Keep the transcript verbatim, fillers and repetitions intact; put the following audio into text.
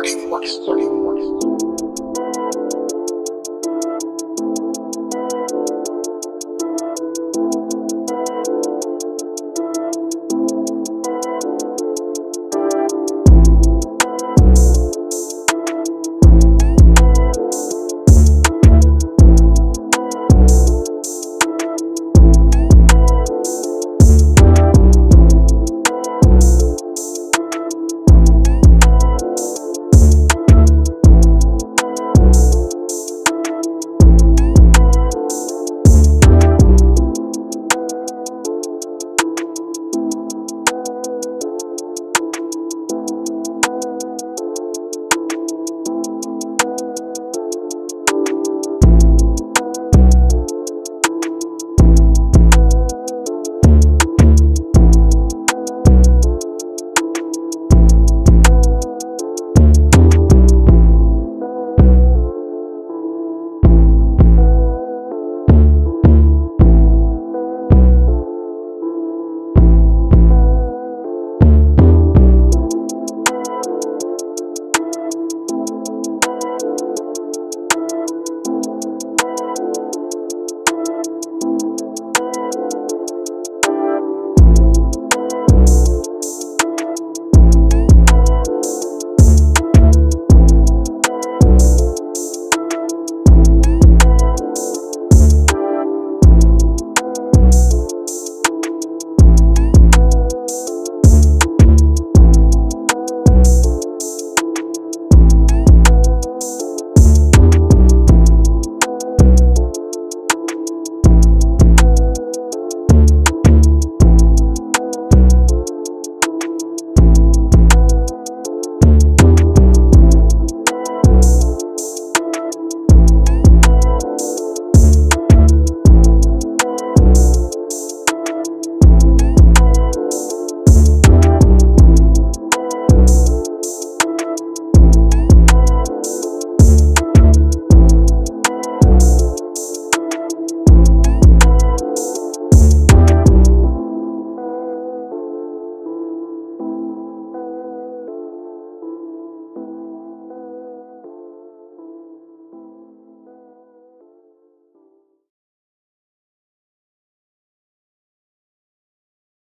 wax, wax, wax, wax.